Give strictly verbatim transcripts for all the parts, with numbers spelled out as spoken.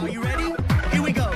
Are you ready? Here we go.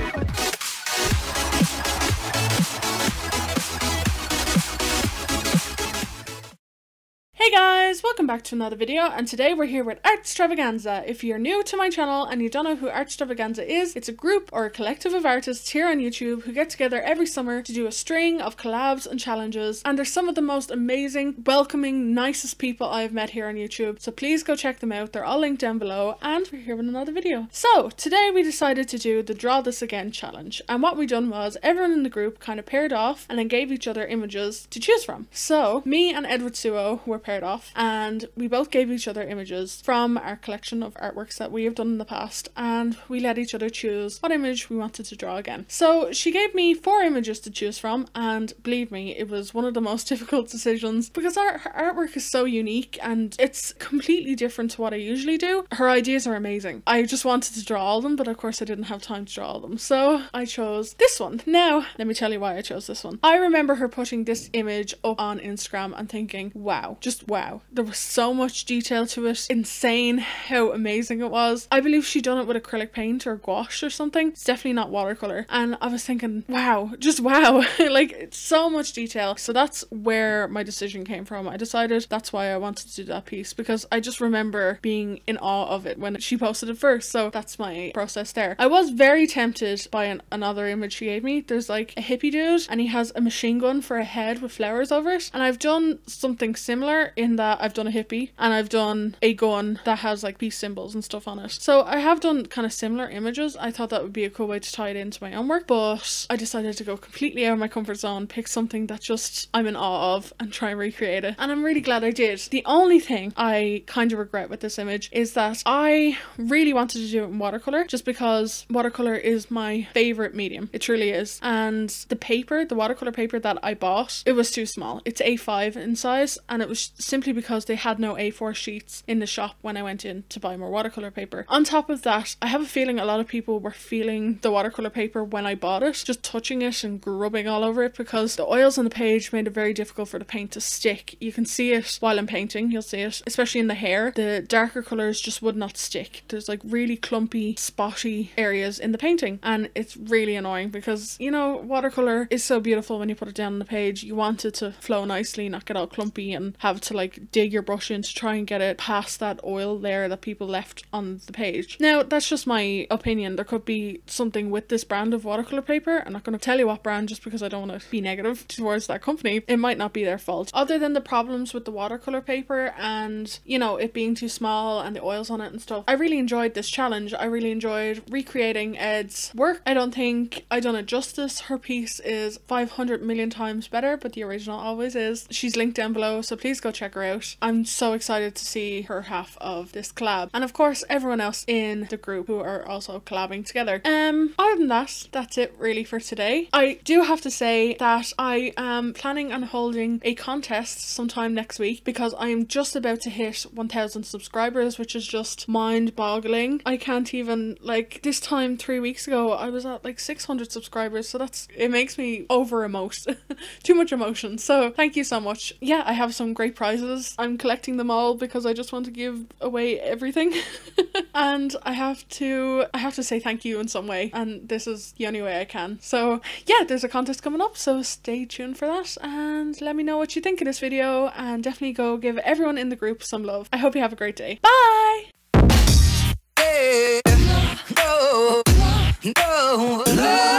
Hey guys, welcome back to another video, and today we're here with Artstravaganza. If you're new to my channel and you don't know who Artstravaganza is, it's a group or a collective of artists here on YouTube who get together every summer to do a string of collabs and challenges, and they're some of the most amazing, welcoming, nicest people I've met here on YouTube, so please go check them out. They're all linked down below, and we're here with another video. So today we decided to do the Draw This Again challenge, and what we done was everyone in the group kind of paired off and then gave each other images to choose from. So me and Edward Suo were paired off, and we both gave each other images from our collection of artworks that we have done in the past, and we let each other choose what image we wanted to draw again. So she gave me four images to choose from, and believe me, it was one of the most difficult decisions because our, her artwork is so unique and it's completely different to what I usually do. Her ideas are amazing. I just wanted to draw all them, but of course I didn't have time to draw all them, so I chose this one. Now let me tell you why I chose this one. I remember her putting this image up on Instagram and thinking, wow, just wow, there was so much detail to it. Insane how amazing it was. I believe she done it with acrylic paint or gouache or something. It's definitely not watercolor. And I was thinking, wow, just wow. Like, it's so much detail. So that's where my decision came from. I decided that's why I wanted to do that piece, because I just remember being in awe of it when she posted it first. So that's my process there. I was very tempted by an another image she gave me. There's like a hippie dude and he has a machine gun for a head with flowers over it. And I've done something similar in that I've done a hippie and I've done a gun that has like peace symbols and stuff on it. So I have done kind of similar images. I thought that would be a cool way to tie it into my own work, but I decided to go completely out of my comfort zone, pick something that just I'm in awe of and try and recreate it. And I'm really glad I did. The only thing I kind of regret with this image is that I really wanted to do it in watercolor, just because watercolor is my favorite medium. It truly is. And the paper, the watercolor paper that I bought, it was too small. It's A five in size, and it was simply because they had no A four sheets in the shop when I went in to buy more watercolor paper. On top of that, I have a feeling a lot of people were feeling the watercolor paper when I bought it, just touching it and grubbing all over it, because the oils on the page made it very difficult for the paint to stick. You can see it while I'm painting, you'll see it, especially in the hair. The darker colors just would not stick. There's like really clumpy, spotty areas in the painting, and it's really annoying because, you know, watercolor is so beautiful when you put it down on the page. You want it to flow nicely, not get all clumpy and have to like dig your brush in to try and get it past that oil layer that people left on the page. Now that's just my opinion. There could be something with this brand of watercolor paper. I'm not going to tell you what brand just because I don't want to be negative towards that company. It might not be their fault. Other than the problems with the watercolor paper and, you know, it being too small and the oils on it and stuff, I really enjoyed this challenge. I really enjoyed recreating Ed's work. I don't think I done it justice. Her piece is five hundred million times better, but the original always is. She's linked down below, so please go check her out. I'm so excited to see her half of this collab, and of course everyone else in the group who are also collabing together. Um other than that, that's it really for today. I do have to say that I am planning on holding a contest sometime next week, because I am just about to hit one thousand subscribers, which is just mind-boggling. I can't even, like, this time three weeks ago I was at like six hundred subscribers, so that's, it makes me over emote. Too much emotion. So thank you so much. Yeah, I have some great prizes. I'm collecting them all because I just want to give away everything. And I have to I have to say thank you in some way, and this is the only way I can. So yeah, there's a contest coming up, so stay tuned for that, and let me know what you think of this video, and definitely go give everyone in the group some love. I hope you have a great day. Bye! Hey, no, no, no, no.